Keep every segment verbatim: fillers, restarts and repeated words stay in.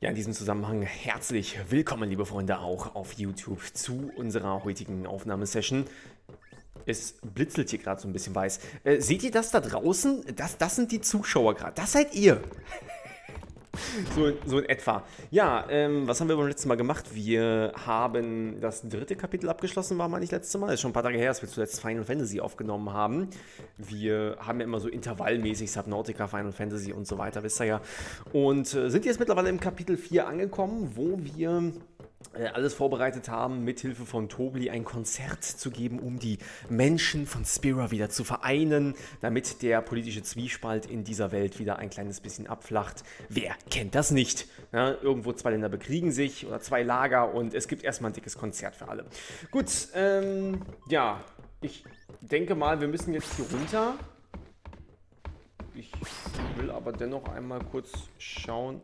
Ja, in diesem Zusammenhang herzlich willkommen, liebe Freunde, auch auf YouTube zu unserer heutigen Aufnahmesession. Es blitzelt hier gerade so ein bisschen weiß. Äh, seht ihr das da draußen? Das, das sind die Zuschauer gerade. Das seid ihr. So, so in etwa. Ja, ähm, was haben wir beim letzten Mal gemacht? Wir haben das dritte Kapitel abgeschlossen, war mal nicht letztes Mal. Ist schon ein paar Tage her, dass wir zuletzt Final Fantasy aufgenommen haben. Wir haben ja immer so intervallmäßig Subnautica, Final Fantasy und so weiter, wisst ihr ja. Und äh, sind jetzt mittlerweile im Kapitel vier angekommen, wo wir äh, alles vorbereitet haben, mit Hilfe von Tobli ein Konzert zu geben, um die Menschen von Spira wieder zu vereinen, damit der politische Zwiespalt in dieser Welt wieder ein kleines bisschen abflacht. Wer kennt das nicht? Ja, irgendwo zwei Länder bekriegen sich oder zwei Lager und es gibt erstmal ein dickes Konzert für alle. Gut, ähm, ja, ich denke mal, wir müssen jetzt hier runter. Ich will aber dennoch einmal kurz schauen.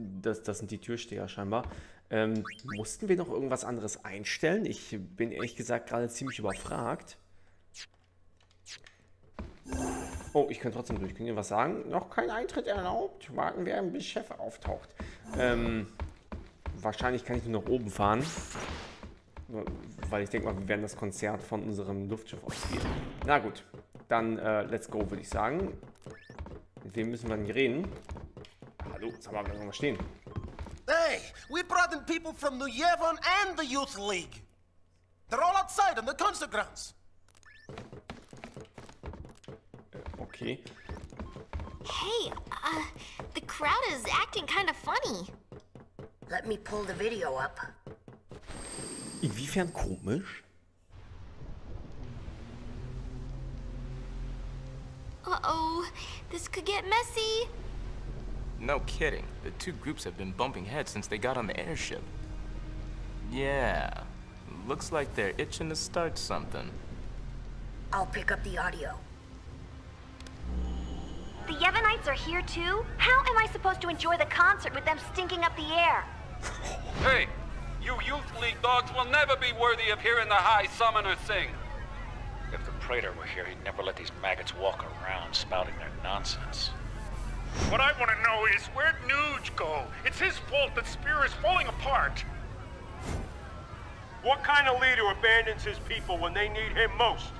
Das, das sind die Türsteher scheinbar. Ähm, mussten wir noch irgendwas anderes einstellen? Ich bin ehrlich gesagt gerade ziemlich überfragt. Oh, ich kann trotzdem durch. Können ihr was sagen? Noch kein Eintritt erlaubt. Warten wir, bis Chef auftaucht. Ähm, wahrscheinlich kann ich nur nach oben fahren. Weil ich denke mal, wir werden das Konzert von unserem Luftschiff ausspielen. Na gut, dann äh, let's go, würde ich sagen. Mit wem müssen wir denn reden? Hallo, sag mal, wir mal stehen. Hey, we brought in people from Nuevon and the Youth League. They're all outside on the concert grounds. Okay. Hey, uh, the crowd is acting kind of funny. Let me pull the video up. Inwiefern komisch? Uh-oh, this could get messy. No kidding. The two groups have been bumping heads since they got on the airship. Yeah, looks like they're itching to start something. I'll pick up the audio. The Yevonites are here too? How am I supposed to enjoy the concert with them stinking up the air? Hey, you Youth League dogs will never be worthy of hearing the High Summoner sing. If the Praetor were here, he'd never let these maggots walk around spouting their nonsense. What I want to know is, where'd Nooj go? It's his fault that Spira is falling apart. What kind of leader abandons his people when they need him most?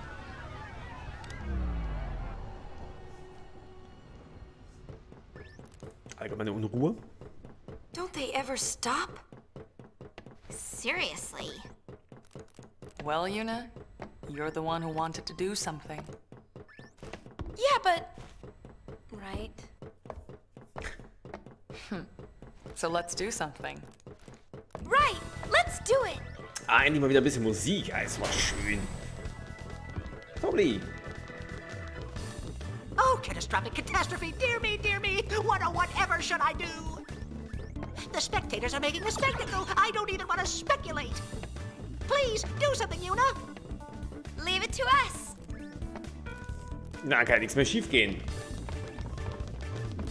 Allgemeine Unruhe. Don't they ever stop? Seriously. Well, Yuna, you're the one who wanted to do something. Yeah, but... right? Hm. So let's do something. Right, let's do it! Ah, endlich mal wieder ein bisschen Musik. Ah, es war schön. Tobli. Oh, catastrophic catastrophe! Dear me, dear me! What or whatever should I do? The spectators are making a spectacle! I don't even want to speculate! Please, do something, Yuna! Leave it to us! Na, kann nichts mehr schief gehen.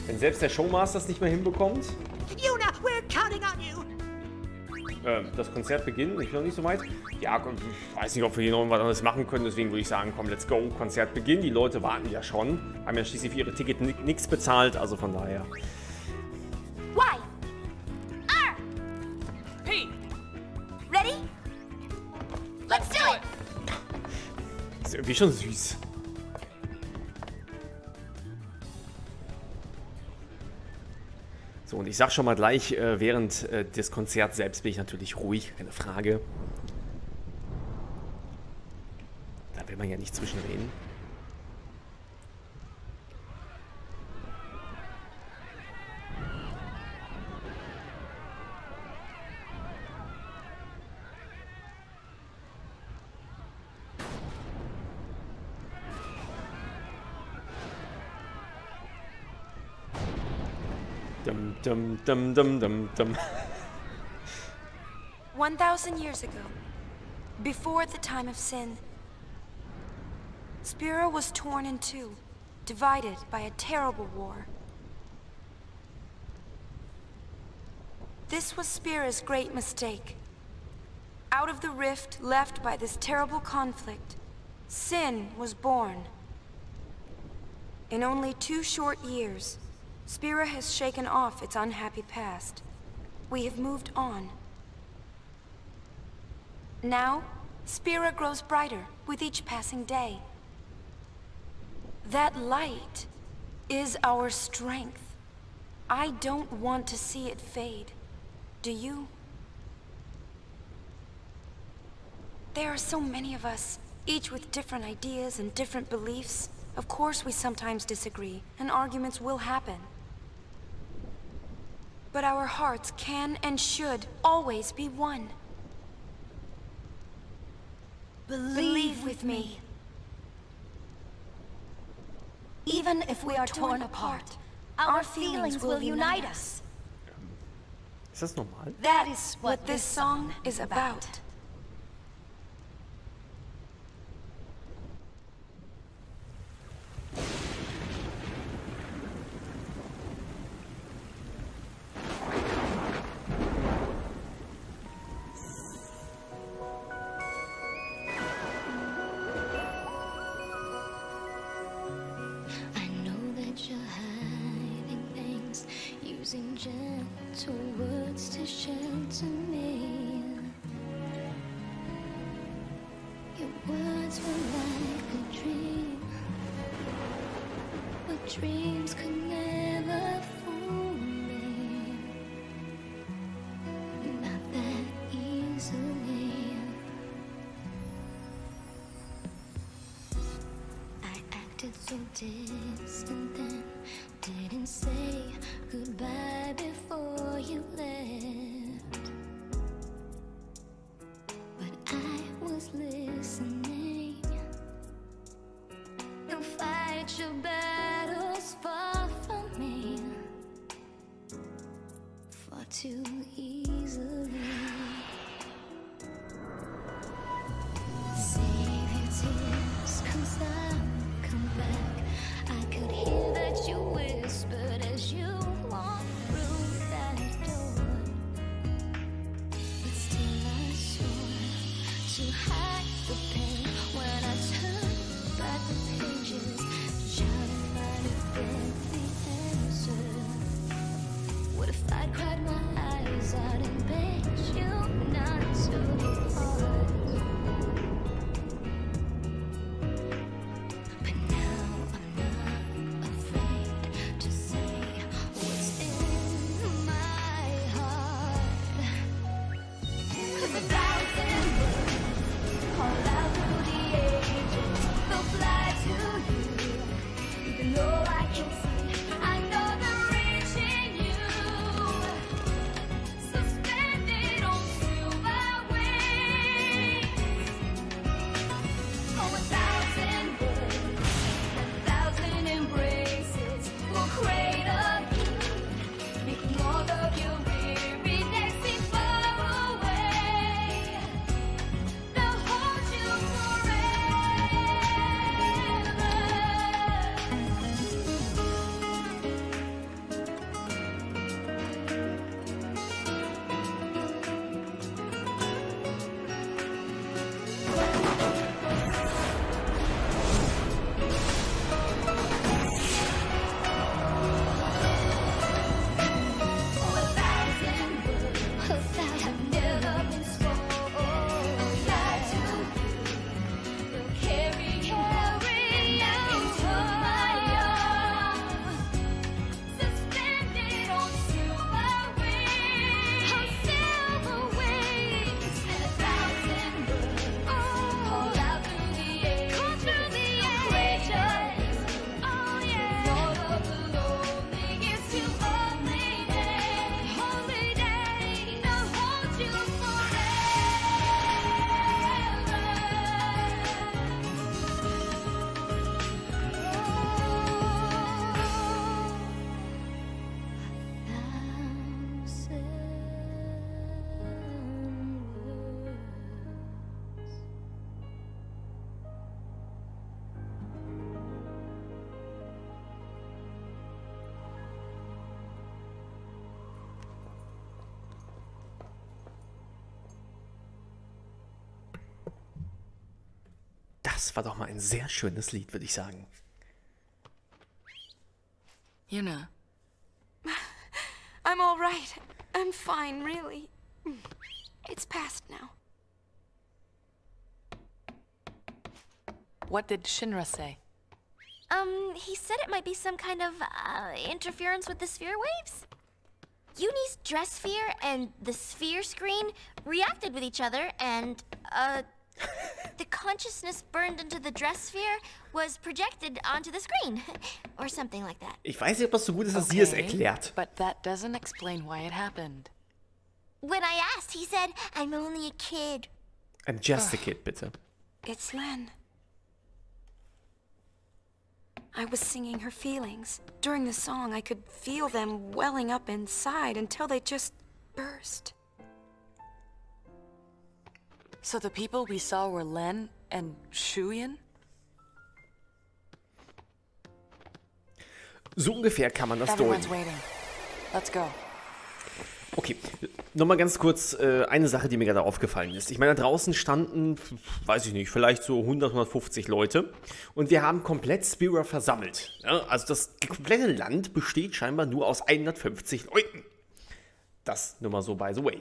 Wenn selbst der Showmaster es nicht mehr hinbekommt... Yuna, we're counting on you! Ähm, das Konzert beginnt, ich bin noch nicht so weit. Ja, ich weiß nicht, ob wir hier noch was anderes machen können, deswegen würde ich sagen, komm, let's go, Konzert beginnt. Die Leute warten ja schon, haben ja schließlich für ihre Ticket nichts bezahlt, also von daher. Y, R, P, ready? Let's do it! Ist irgendwie schon süß. So, und ich sag schon mal gleich, äh, während äh, des Konzerts selbst bin ich natürlich ruhig, keine Frage. Da will man ja nicht zwischenreden. Dum, dum, dum, dum, dum. One thousand years ago, before the time of sin, Spira was torn in two, divided by a terrible war. This was Spira's great mistake. Out of the rift left by this terrible conflict, sin was born. In only two short years, Spira has shaken off its unhappy past. We have moved on. Now, Spira grows brighter with each passing day. That light is our strength. I don't want to see it fade. Do you? There are so many of us, each with different ideas and different beliefs. Of course we sometimes disagree, and arguments will happen. But our hearts can and should always be one. Believe, Believe with me. me. Even if we are torn apart, our feelings will unite us. Is das normal? That is what this song is about. Das war doch mal ein sehr schönes Lied, würde ich sagen. Yuna, I'm all right. I'm fine, really. It's past now. What did Shinra say? Um, he said it might be some kind of uh, interference with the sphere waves. Yuni's dress sphere and the sphere screen reacted with each other, and uh, the consciousness burned into the dress sphere was projected onto the screen, or something like that. Ich weiß nicht, ob das so gut ist, dass sie es erklärt. But that doesn't explain why it happened. When I asked, he said, "I'm only a kid." I'm just a kid, bitte. It's Len. I was singing her feelings. During the song, I could feel them welling up inside until they just burst. So the people we saw were Len and Shuyin? So ungefähr kann man das deuten. Let's go. Okay, nochmal ganz kurz äh, eine Sache, die mir gerade aufgefallen ist. Ich meine, da draußen standen, weiß ich nicht, vielleicht so hundert, hundertfünfzig Leute. Und wir haben komplett Spira versammelt. Ja, also das komplette Land besteht scheinbar nur aus hundertfünfzig Leuten. Das nur mal so by the way.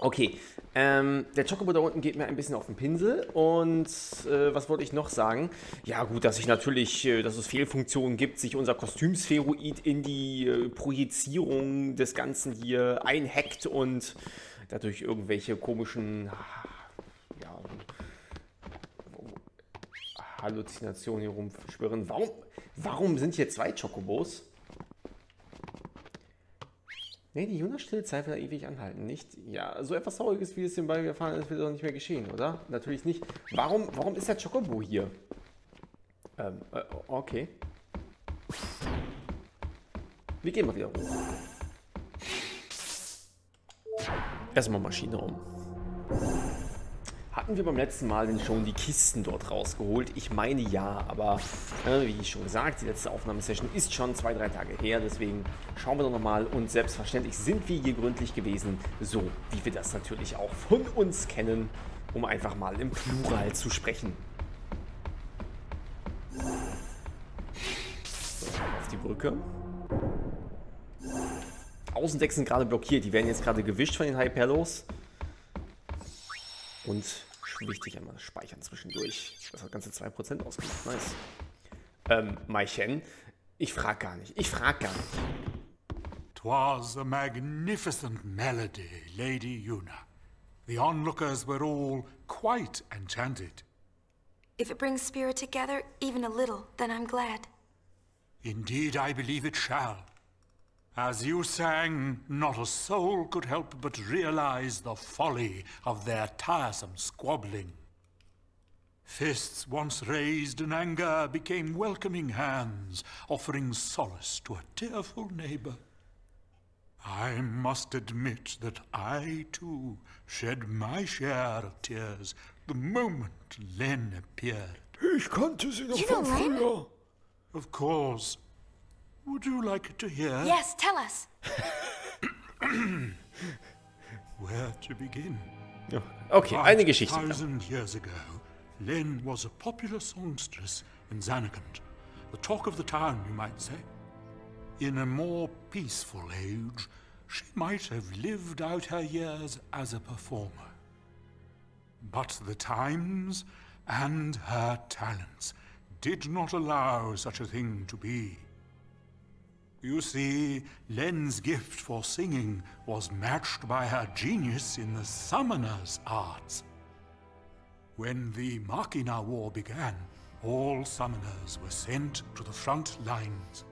Okay, ähm, der Chocobo da unten geht mir ein bisschen auf den Pinsel. Und äh, was wollte ich noch sagen? Ja gut, dass ich natürlich, äh, dass es Fehlfunktionen gibt, sich unser Kostümspheroid in die äh, Projizierung des Ganzen hier einhackt und dadurch irgendwelche komischen ja, Halluzinationen hier rumschwirren. Warum, warum sind hier zwei Chocobos? Nee, die Yuna-Stille Zeit wird ewig anhalten, nicht? Ja, so etwas Trauriges, wie es dem Ball erfahren ist, wird doch nicht mehr geschehen, oder? Natürlich nicht. Warum, warum ist der Chocobo hier? Ähm, äh, okay. Wir gehen mal wieder rum. Erstmal Maschine um. Hatten wir beim letzten Mal denn schon die Kisten dort rausgeholt? Ich meine ja, aber äh, wie schon gesagt, die letzte Aufnahmesession ist schon zwei, drei Tage her. Deswegen schauen wir doch nochmal und selbstverständlich sind wir hier gründlich gewesen, so wie wir das natürlich auch von uns kennen, um einfach mal im Plural zu sprechen. So, auf die Brücke. Außendecks sind gerade blockiert, die werden jetzt gerade gewischt von den Hyperlos. Und wichtig einmal speichern zwischendurch. Das hat ganze zwei Prozent ausgemacht. Nice. Ähm, Maichen, ich frag gar nicht. Ich frag gar nicht. Twas a magnificent melody, Lady Yuna. The onlookers were all quite enchanted. If it brings spirit together, even a little, then I'm glad. Indeed, I believe it shall. As you sang, not a soul could help but realize the folly of their tiresome squabbling. Fists once raised in anger became welcoming hands, offering solace to a tearful neighbor. I must admit that I, too, shed my share of tears the moment Len appeared. Ich kannte sie noch von früher. Of course. Would you like to hear? Yes, tell us. Where to begin? Okay, eine Geschichte. Thousand years ago, Len was a popular songstress in Zanarkand, the talk of the town, you might say. In a more peaceful age, she might have lived out her years as a performer. But the times and her talents did not allow such a thing to be. You see, Len's gift for singing was matched by her genius in the summoner's arts. When the Machina War began, all summoners were sent to the front lines.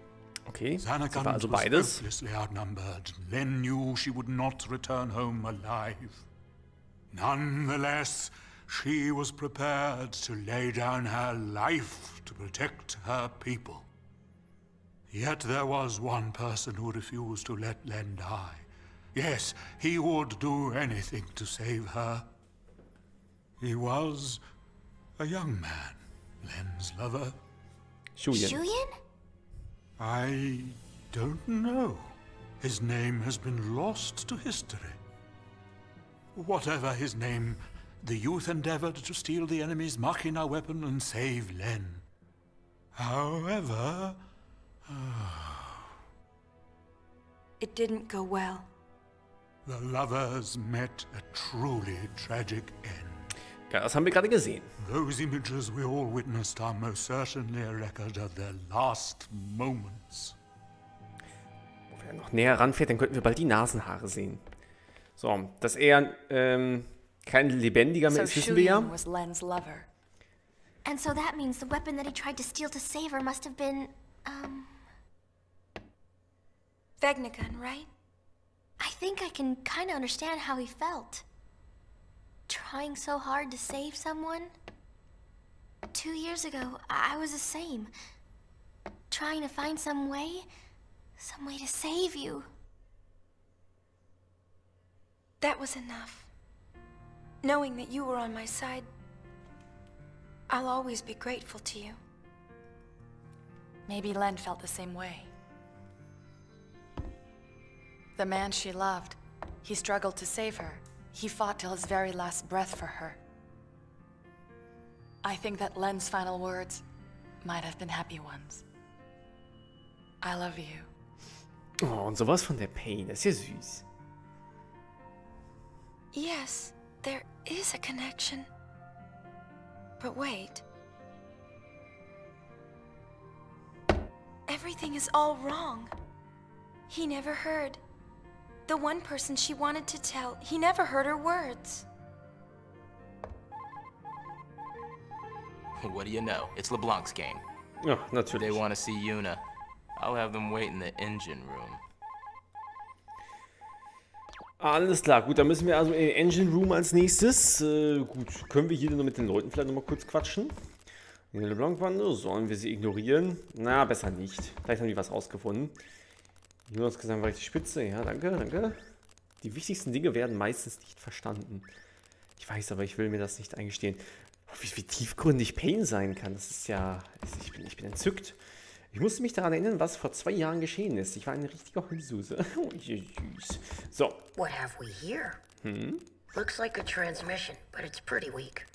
Okay, Zanarkand also was hopelessly outnumbered. Len knew she would not return home alive. Nonetheless, she was prepared to lay down her life to protect her people. Yet there was one person who refused to let Len die. Yes, he would do anything to save her. He was a young man, Len's lover. Shuyin? Shuyin? I don't know. His name has been lost to history. Whatever his name, the youth endeavored to steal the enemy's Machina weapon and save Len. However... it didn't go well. The lovers met a truly tragic end. Ja, das haben wir gerade gesehen. Those images we all witnessed are most certainly a record of their last moments. Wo er noch näher ranfährt, dann könnten wir bald die Nasenhaare sehen. So, dass er ähm, kein Lebendiger mehr ist, wissen wir ja. Was Len's lover. And so that means the weapon that he tried to steal to save her must have been um Vegnagun, right? I think I can kind of understand how he felt. Trying so hard to save someone. Two years ago, I was the same. Trying to find some way, some way to save you. That was enough. Knowing that you were on my side, I'll always be grateful to you. Maybe Len felt the same way. The man she loved, he struggled to save her. He fought till his very last breath for her. I think that Len's final words might have been happy ones. I love you. Oh, und sowas von der Paine, das ist ja süß. Yes, there is a connection. But wait. Everything is all wrong. He never heard. The one person she wanted to tell, he never heard her words. What do you know? It's LeBlanc's game. Oh, that's what they want to see Yuna. I'll have them wait in the engine room. Alles klar, gut, dann müssen wir also in den Engine Room als nächstes. Äh, gut, können wir hier nur mit den Leuten vielleicht nochmal kurz quatschen? In der LeBlanc-Bande, sollen wir sie ignorieren? Na, besser nicht. Vielleicht haben die was rausgefunden. Nur das Gesang war richtig spitze. Ja, danke, danke. Die wichtigsten Dinge werden meistens nicht verstanden. Ich weiß, aber ich will mir das nicht eingestehen. Wie, wie tiefgründig Paine sein kann, das ist ja... Ich bin, ich bin entzückt. Ich musste mich daran erinnern, was vor zwei Jahren geschehen ist. Ich war eine richtige Heulsuse. So. What have we here? Hm? Looks like a transmission, but it's pretty weak.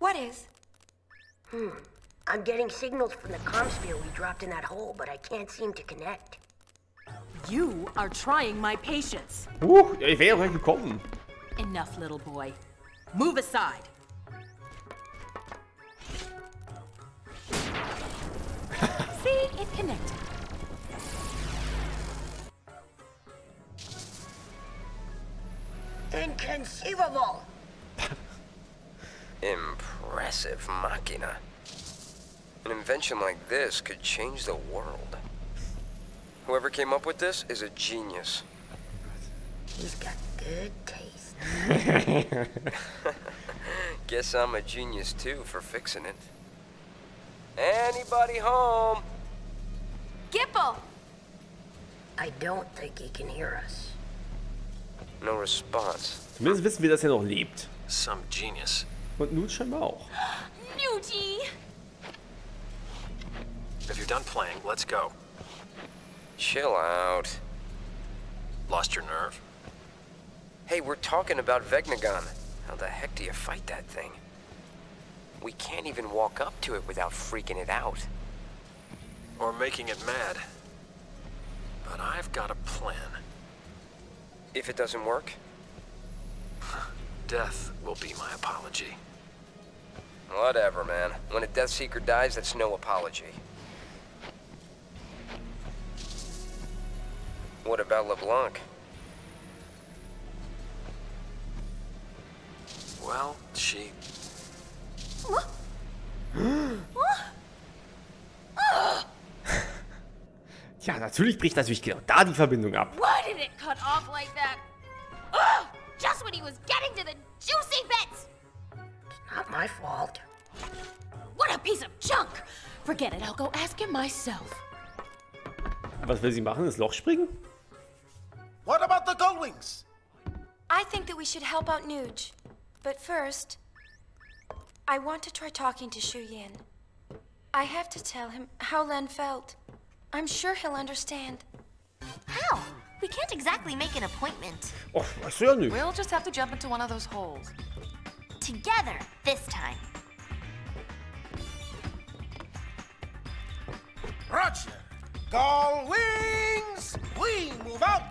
What is? Hmm. I'm getting signals from the comm sphere we dropped in that hole, but I can't seem to connect. You are trying my patience. Uh, ich wäre gleich gekommen. Enough, little boy. Move aside. See, it connected. Inconceivable. Impressive, Machina. An invention like this could change the world. Whoever came up with this is a genius. He's got good taste. Guess I'm a genius too for fixing it. Anybody home? Gippal! I don't think he can hear us. No response. Zumindest wissen wir, dass er noch lebt. Some genius. Und Nutti scheinbar auch. Nutti! If you're done playing, let's go. Chill out. Lost your nerve? Hey, we're talking about Vegnagun. How the heck do you fight that thing? We can't even walk up to it without freaking it out. Or making it mad. But I've got a plan. If it doesn't work? Death will be my apology. Whatever, man. When a Death Seeker dies, that's no apology. What about LeBlanc? Well, she... Tja, natürlich bricht natürlich genau da die Verbindung ab. Why did it cut off like that? Ugh, just when he was getting to the juicy bits. It's not my fault. What a piece of junk. Forget it, I'll go ask him myself. Was will sie machen? Das Loch springen? What about the Gull Wings? I think that we should help out Nooj. But first, I want to try talking to Shuyin. I have to tell him how Len felt. I'm sure he'll understand. How? We can't exactly make an appointment. Oh, I see you. We'll just have to jump into one of those holes. Together, this time. Roger. Gull Wings, we move out.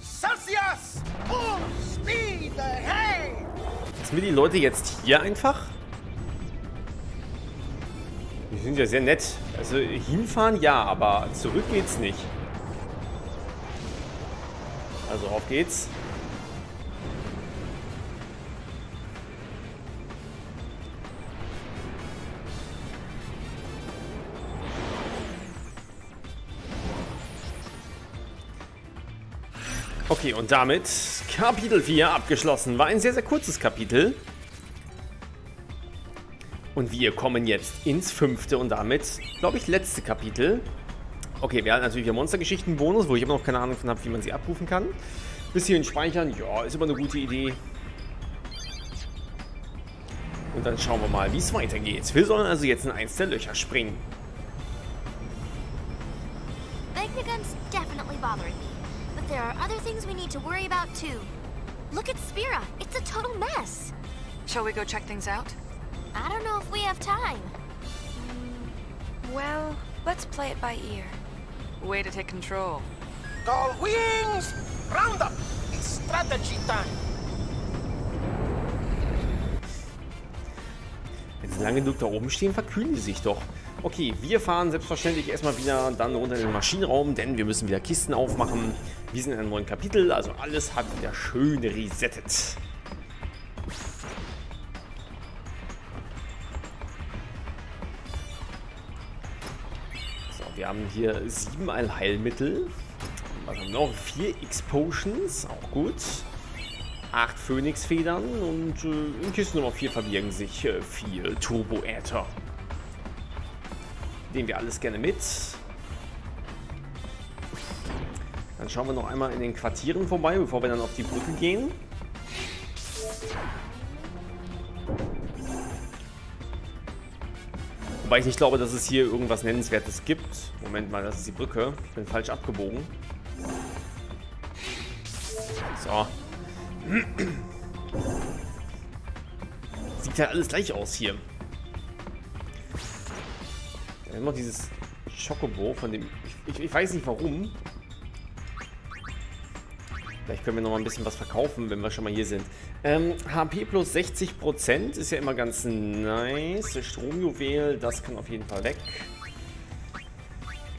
Sassias, full speed ahead. Sind wir die Leute jetzt hier einfach? Die sind ja sehr nett. Also hinfahren ja, aber zurück geht's nicht. Also auf geht's. Okay, und damit Kapitel vier abgeschlossen. War ein sehr, sehr kurzes Kapitel. Und wir kommen jetzt ins fünfte und damit, glaube ich, letzte Kapitel. Okay, wir haben natürlich wieder Monstergeschichten-Bonus, wo ich immer noch keine Ahnung von habe, wie man sie abrufen kann. Bisschen speichern, ja, ist immer eine gute Idee. Und dann schauen wir mal, wie es weitergeht. Wir sollen also jetzt in eins der Löcher springen. Vegnagun's definitely bothering me. But there are other things we need to worry about too. Look at Spira, it's a total mess. Shall we go check things out? I don't know if we have time. Mm, well, let's play it by ear. Way to take control. Gull Wings! Round up! It's strategy time! Wenn sie lange genug da oben stehen, verkühlen sie sich doch. Okay, wir fahren selbstverständlich erstmal wieder dann runter in den Maschinenraum, denn wir müssen wieder Kisten aufmachen. Wir sind in einem neuen Kapitel, also alles hat wieder schön resettet. Wir haben hier sieben Allheilmittel. Was haben wir noch? Vier X-Potions, auch gut. Acht Phönixfedern und äh, in Kiste Nummer vier verbirgen sich äh, vier Turbo-Äther. Nehmen wir alles gerne mit. Dann schauen wir noch einmal in den Quartieren vorbei, bevor wir dann auf die Brücke gehen. Wobei ich nicht glaube, dass es hier irgendwas Nennenswertes gibt. Moment mal, das ist die Brücke. Ich bin falsch abgebogen. So. Sieht ja alles gleich aus hier. Wir haben noch dieses Chocobo, von dem... Ich, ich, ich weiß nicht warum. Vielleicht können wir noch mal ein bisschen was verkaufen, wenn wir schon mal hier sind. Ähm, H P plus sechzig Prozent ist ja immer ganz nice. Stromjuwel, das kann auf jeden Fall weg.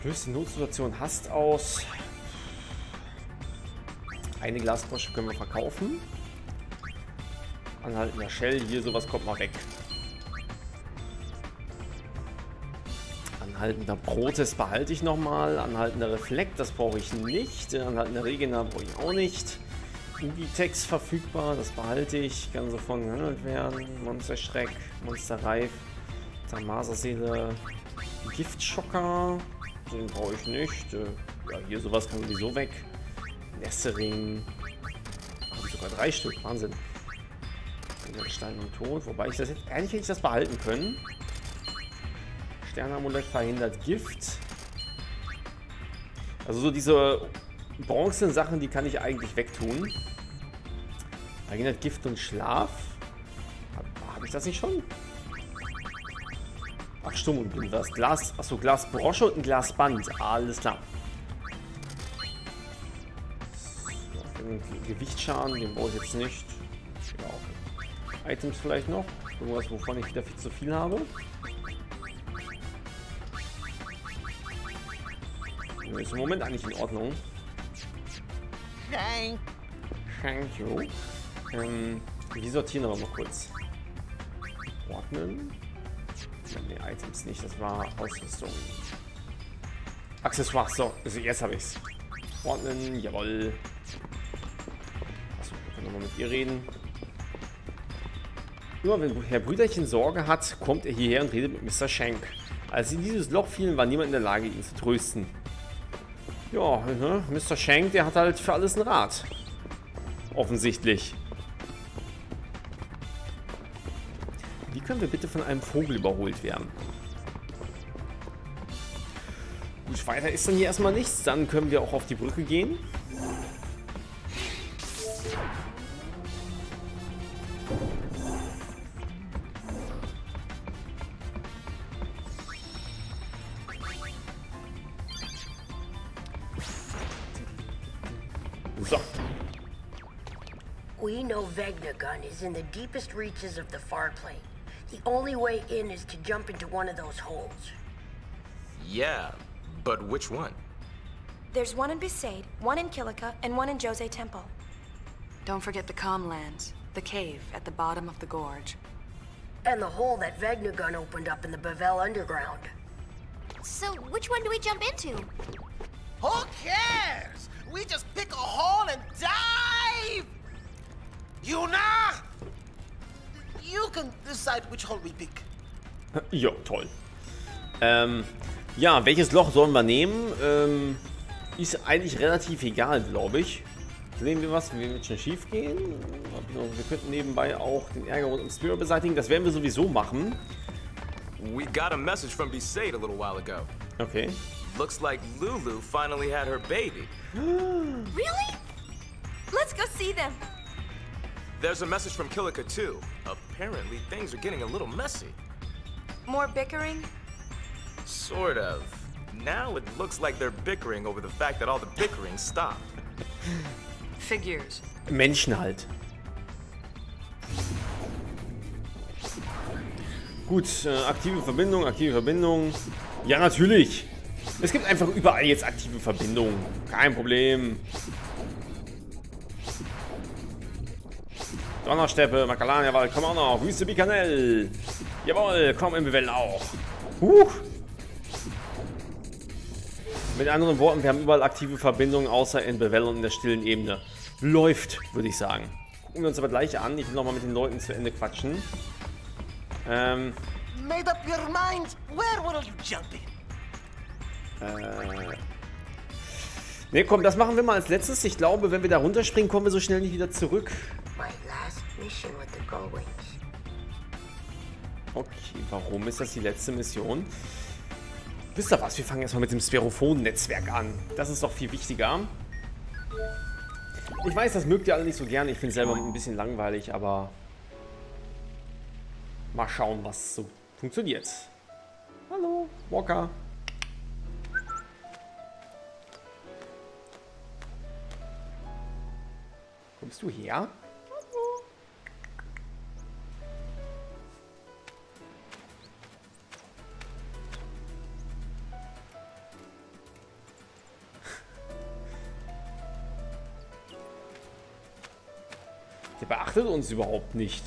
Löst die Notsituation Hast aus. Eine Glasbrosche können wir verkaufen. Anhaltender Shell, hier sowas kommt mal weg. Anhaltender Protest behalte ich nochmal. Anhaltender Reflekt, das brauche ich nicht. Anhaltender Regener brauche ich auch nicht. Ugitex verfügbar, das behalte ich. Kann sofort gehandelt werden. Monsterschreck, Monsterreif, Tamaserseele, Giftschocker. Den brauche ich nicht. Ja, hier sowas kann sowieso weg. Nessering. Habe ich sogar drei Stück. Wahnsinn. Stein und Tod. Wobei ich das jetzt. Eigentlich hätte ich das behalten können. Sternamulett verhindert Gift. Also so diese bronzenen Sachen, die kann ich eigentlich wegtun. Verhindert Gift und Schlaf. Habe hab ich das nicht schon? Ach, stumm und blind. Das Glas, achso, Glasbrosche und ein Glasband. Alles klar. So, Gewichtsschaden, den brauche ich jetzt nicht. Ja. Items vielleicht noch. Irgendwas, wovon ich wieder viel zu viel habe. Ist im Moment eigentlich in Ordnung. Nein. Thank you. Ähm, wir sortieren aber noch kurz. Ordnen. Ne, Items nicht. Das war Ausrüstung. Accessoires. So, also jetzt habe ich es. Ordnen. Jawohl. Achso, wir können nochmal mit ihr reden. Immer wenn Herr Brüderchen Sorge hat, kommt er hierher und redet mit Mister Schenk. Als sie in dieses Loch fielen, war niemand in der Lage, ihn zu trösten. Ja, ne? Mister Schenk, der hat halt für alles einen Rat. Offensichtlich. Wie können wir bitte von einem Vogel überholt werden? Gut, weiter ist dann hier erstmal nichts. Dann können wir auch auf die Brücke gehen. So. We know Vegnagun is in the deepest reaches of the far plane. The only way in is to jump into one of those holes. Yeah, but which one? There's one in Besaid, one in Kilika, and one in Djose Temple. Don't forget the Calm Lands, the cave at the bottom of the gorge. And the hole that Vegnagun opened up in the Bevelle underground. So, which one do we jump into? Who cares? We just pick a hole and dive! Yuna! You can decide which hole we pick. Jo, toll. Ähm, ja, welches Loch sollen wir nehmen? Ähm, ist eigentlich relativ egal, glaube ich. Sehen wir was, wenn wir schon schief gehen. Wir könnten nebenbei auch den Ärger rund um Spira beseitigen. Das werden wir sowieso machen. We got a message from Besaid a little while ago. Okay. Looks like Lulu finally had her baby. Really? Let's go see them. There's a message from Kilika too. Apparently things are getting a little messy. More bickering? Sort of. Now it looks like they're bickering over the fact that all the bickering stopped. Figures. Menschen halt. Gut, äh, aktive Verbindung, aktive Verbindung. Ja, natürlich. Es gibt einfach überall jetzt aktive Verbindungen. Kein Problem. Donnersteppe, Makalaniawald, komm auch noch. Wüste Bikanell. Jawohl, komm in Bevelle auch. Huch. Mit anderen Worten, wir haben überall aktive Verbindungen, außer in Bevelle und in der stillen Ebene. Läuft, würde ich sagen. Gucken wir uns aber gleich an. Ich will nochmal mit den Leuten zu Ende quatschen. Ähm. Made up your mind. Where will you jump in? Äh. Ne, komm, das machen wir mal als letztes. Ich glaube, wenn wir da runterspringen, kommen wir so schnell nicht wieder zurück. Okay, warum ist das die letzte Mission? Wisst ihr was? Wir fangen erstmal mit dem Sphärophon-Netzwerk an. Das ist doch viel wichtiger. Ich weiß, das mögt ihr alle nicht so gerne. Ich finde es selber ein bisschen langweilig, aber mal schauen, was so funktioniert. Hallo, Wakka. Kommst du her? Hallo. Der beachtet uns überhaupt nicht.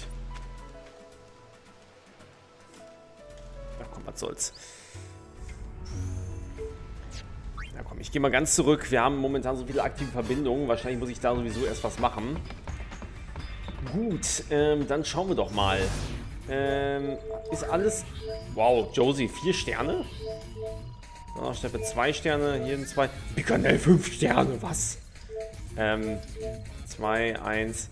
Na komm, was soll's. Na komm, ich gehe mal ganz zurück. Wir haben momentan so viele aktive Verbindungen. Wahrscheinlich muss ich da sowieso erst was machen. Gut, ähm, dann schauen wir doch mal. Ähm, ist alles... Wow, Djose, vier Sterne? Oh, Steppe zwei Sterne, hier sind zwei... Bikanell fünf Sterne, was? Ähm, zwei, eins...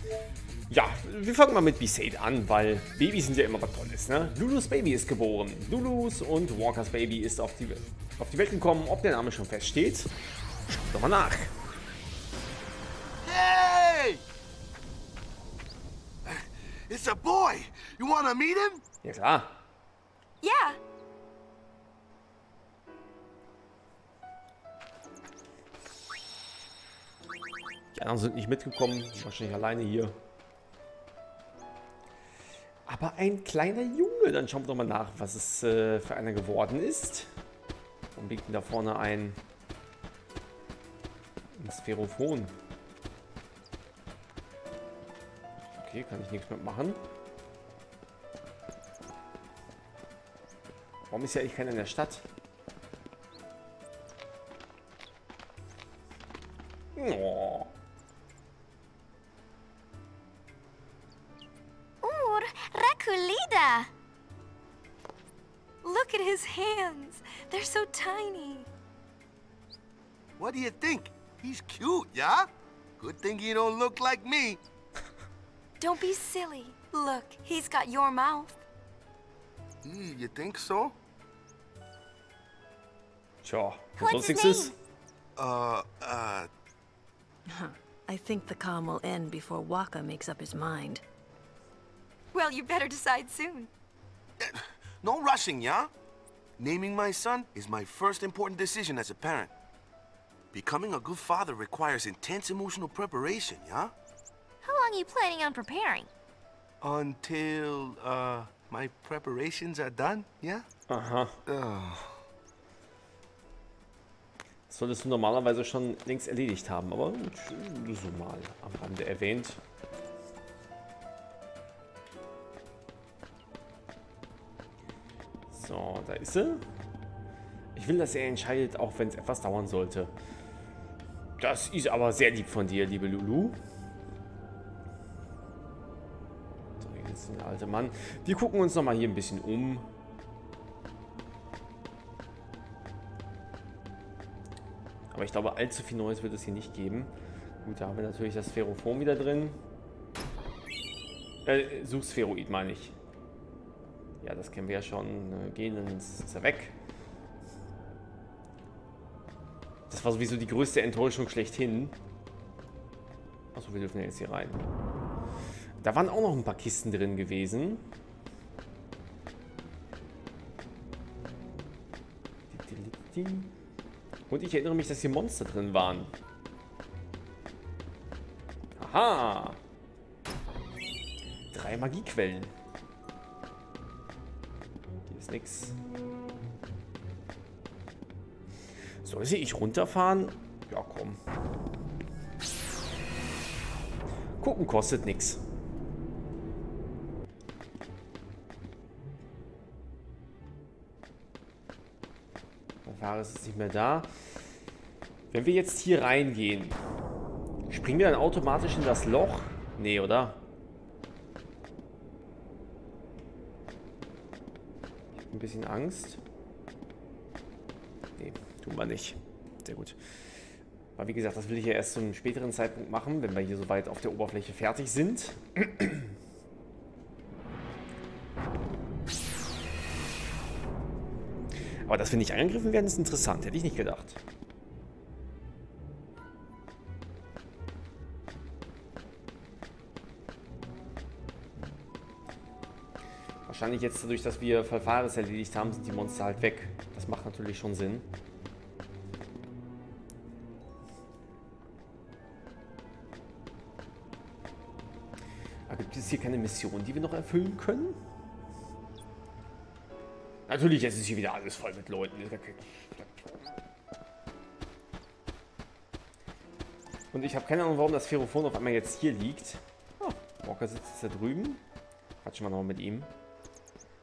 Ja, wir fangen mal mit Besaid an, weil Babys sind ja immer was Tolles, ne? Lulus Baby ist geboren. Lulus und Walkers Baby ist auf die, auf die Welt gekommen. Ob der Name schon feststeht, schaut doch mal nach. Hey! It's a boy! You wanna meet him? Ja, klar. Ja. Yeah. Die anderen sind nicht mitgekommen, wahrscheinlich alleine hier. Aber ein kleiner Junge, dann schauen wir doch mal nach, was es äh, für einer geworden ist. Und liegt denn da vorne ein, ein Sphärophon. Okay, kann ich nichts mitmachen. Warum ist ja eigentlich keiner in der Stadt? Oh. Look at his hands. They're so tiny. What do you think? He's cute, yeah? Good thing he don't look like me. Don't be silly. Look, he's got your mouth. Mm, you think so? Sure. What's his name? Uh, uh... Huh. I think the calm will end before Wakka makes up his mind. Well, you better decide soon. No rushing, yeah? Naming my son is my first important decision as a parent. Becoming a good father requires intense emotional preparation, yeah? How long are you planning on preparing? Until, uh, my preparations are done, yeah? Aha. Oh. Das solltest du normalerweise schon längst erledigt haben, aber so mal am Rande erwähnt. So, da ist sie. Ich will, dass er entscheidet, auch wenn es etwas dauern sollte. Das ist aber sehr lieb von dir, liebe Lulu. So, jetzt der alte Mann. Wir gucken uns nochmal hier ein bisschen um. Aber ich glaube, allzu viel Neues wird es hier nicht geben. Gut, da haben wir natürlich das Sphärophon wieder drin. Äh, Subspheroid meine ich. Ja, das kennen wir ja schon. Gehen, dann ist er weg. Das war sowieso die größte Enttäuschung schlechthin. Achso, wir dürfen ja jetzt hier rein. Da waren auch noch ein paar Kisten drin gewesen. Und ich erinnere mich, dass hier Monster drin waren. Aha! Drei Magiequellen. Hier ist nichts. Soll sie ich runterfahren? Ja, komm. Gucken kostet nichts. Wahres ist nicht mehr da. Wenn wir jetzt hier reingehen, springen wir dann automatisch in das Loch? Nee, oder? Ich habe ein bisschen Angst. Nee, tun wir nicht. Sehr gut. Aber wie gesagt, das will ich ja erst zu einem späteren Zeitpunkt machen, wenn wir hier soweit auf der Oberfläche fertig sind. Aber dass wir nicht angegriffen werden, ist interessant. Hätte ich nicht gedacht. Wahrscheinlich jetzt dadurch, dass wir Verfahres erledigt haben, sind die Monster halt weg. Das macht natürlich schon Sinn. Aber gibt es hier keine Mission, die wir noch erfüllen können? Natürlich, jetzt ist hier wieder alles voll mit Leuten. Und ich habe keine Ahnung, warum das Sphärophon auf einmal jetzt hier liegt. Oh, Walker sitzt jetzt da drüben. Quatschen wir nochmal mit ihm.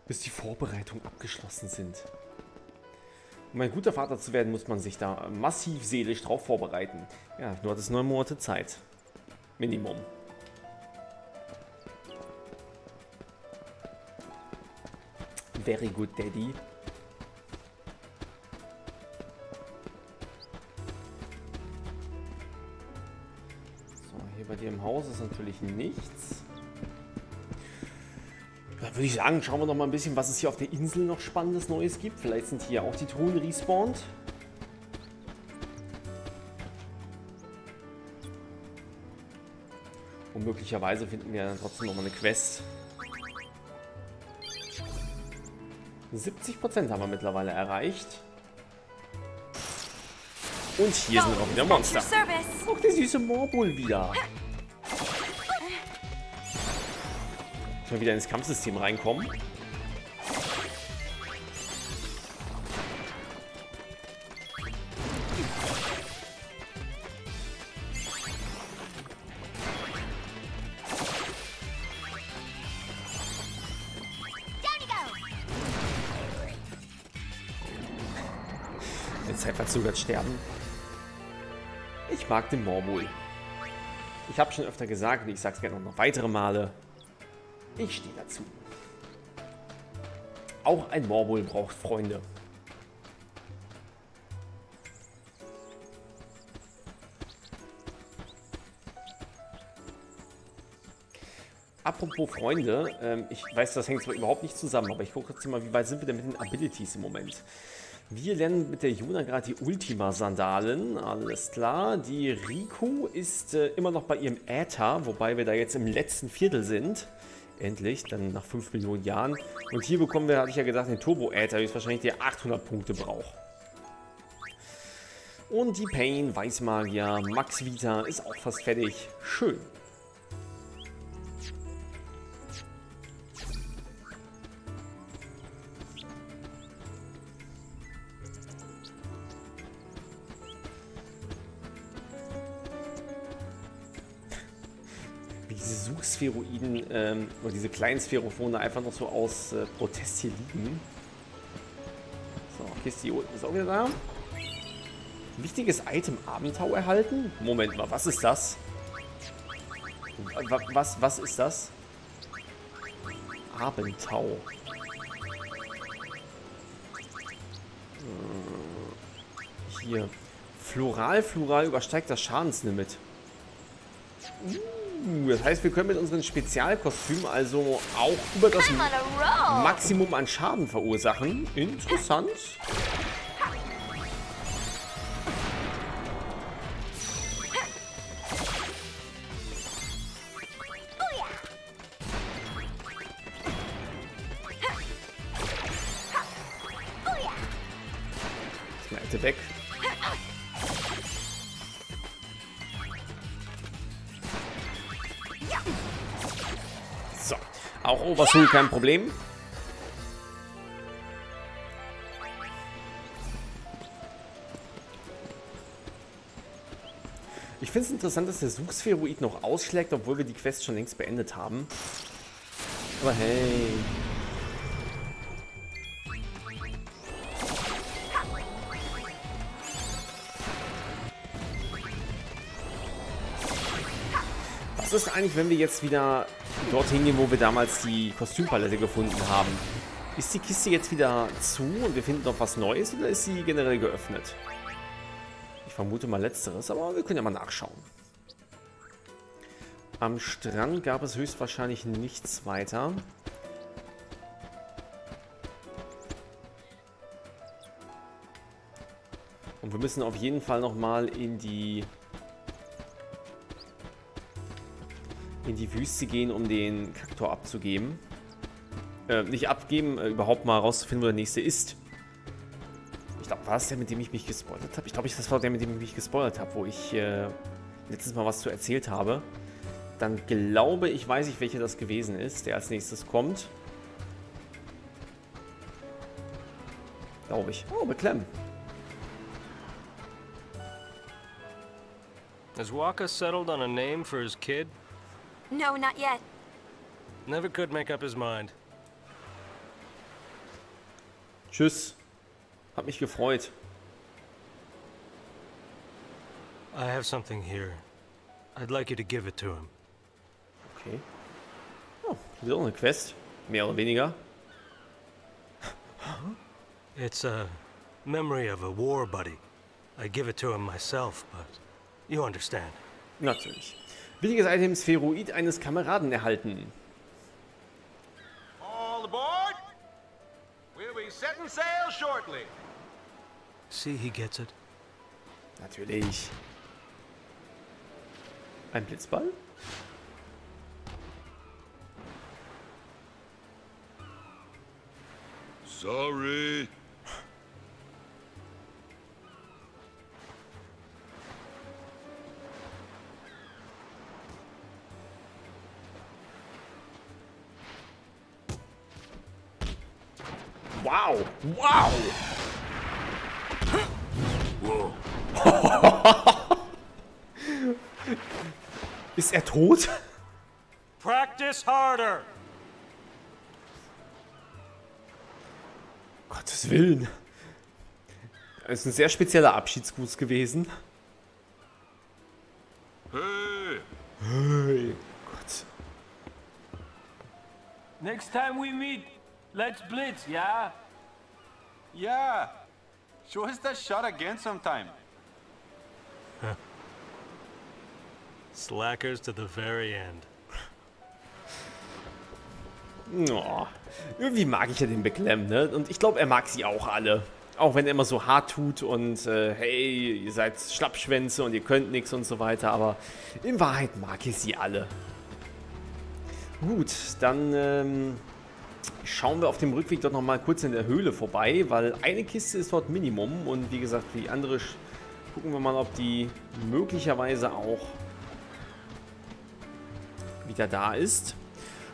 Bis die Vorbereitungen abgeschlossen sind. Um ein guter Vater zu werden, muss man sich da massiv seelisch drauf vorbereiten. Ja, du hattest neun Monate Zeit. Minimum. Very good, Daddy. So, hier bei dir im Haus ist natürlich nichts. Dann würde ich sagen, schauen wir noch mal ein bisschen, was es hier auf der Insel noch Spannendes Neues gibt. Vielleicht sind hier auch die Truhen respawned. Und möglicherweise finden wir dann trotzdem noch mal eine Quest. siebzig Prozent haben wir mittlerweile erreicht. Und hier sind auch wieder Monster. Auch der süße Morbul wieder. Schon wieder ins Kampfsystem reinkommen. Sogar sterben. Ich mag den Morbul. Ich habe schon öfter gesagt und ich sage es gerne noch weitere Male. Ich stehe dazu. Auch ein Morbul braucht Freunde. Apropos Freunde, ähm, ich weiß, das hängt zwar überhaupt nicht zusammen, aber ich gucke jetzt mal, wie weit sind wir denn mit den Abilities im Moment. Wir lernen mit der Yuna gerade die Ultima-Sandalen, alles klar. Die Riku ist äh, immer noch bei ihrem Äther, wobei wir da jetzt im letzten Viertel sind. Endlich, dann nach fünf Millionen Jahren. Und hier bekommen wir, hatte ich ja gesagt, den Turbo-Äther, wie es wahrscheinlich der achthundert Punkte braucht. Und die Paine, Weißmagier, Max Vita ist auch fast fertig. Schön. Diese Suchspheroiden, ähm, oder diese kleinen Sphärophone einfach noch so aus äh, Protest hier liegen. So, Kiste ist auch wieder da. Wichtiges Item Abentau erhalten? Moment mal, was ist das? Was, was, was ist das? Abentau. Hm. Hier. Floral, Floral übersteigt das Schadenslimit. Uh, das heißt, wir können mit unseren Spezialkostümen also auch über das Maximum an Schaden verursachen. Interessant. Weg. So, auch Oversoul kein Problem. Ich finde es interessant, dass der Suchspheroid noch ausschlägt, obwohl wir die Quest schon längst beendet haben. Aber hey. Was ist eigentlich, wenn wir jetzt wieder dorthin gehen, wo wir damals die Kostümpalette gefunden haben? Ist die Kiste jetzt wieder zu und wir finden noch was Neues oder ist sie generell geöffnet? Ich vermute mal Letzteres, aber wir können ja mal nachschauen. Am Strand gab es höchstwahrscheinlich nichts weiter. Und wir müssen auf jeden Fall nochmal in die... in die Wüste gehen, um den Kaktor abzugeben. Äh, nicht abgeben, äh, überhaupt mal rauszufinden, wo der nächste ist. Ich glaube, war das der, mit dem ich mich gespoilert habe? Ich glaube, das war der, mit dem ich mich gespoilert habe, wo ich äh, letztes Mal was zu erzählt habe. Dann glaube ich, weiß ich, welcher das gewesen ist, der als nächstes kommt. Glaube ich. Oh, beklemmen. Has Wakka settled on a name for his kid? No, not yet. Never could make up his mind. Tschüss. Hab mich gefreut. I have something here. I'd like you to give it to him. Okay. Oh, das ist auch eine Quest. Mehr oder weniger. It's a memory of a war buddy. I give it to him myself, but you understand. Natürlich. Wichtiges Item Spheroid eines Kameraden erhalten. All aboard. We'll be setting sail shortly. See, he gets it. Natürlich. Ein Blitzball? Sorry. Wow! Wow! Ist er tot? Practice harder. Gottes Willen. Das ist ein sehr spezieller Abschiedsgruß gewesen. Hey. Hey. Gott. Next time we meet. Let's blitz, yeah? Yeah. Show us that shot again sometime. Huh. Slackers to the very end. Oh, irgendwie mag ich ja den Beklem, ne? Und ich glaube, er mag sie auch alle. Auch wenn er immer so hart tut und äh, hey, ihr seid Schlappschwänze und ihr könnt nichts und so weiter. Aber in Wahrheit mag ich sie alle. Gut, dann... Ähm schauen wir auf dem Rückweg dort nochmal kurz in der Höhle vorbei, weil eine Kiste ist dort Minimum und wie gesagt, die andere gucken wir mal, ob die möglicherweise auch wieder da ist.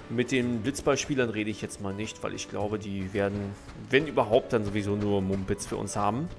Mit den Blitzballspielern rede ich jetzt mal nicht, weil ich glaube, die werden, wenn überhaupt, dann sowieso nur Mumpitz für uns haben.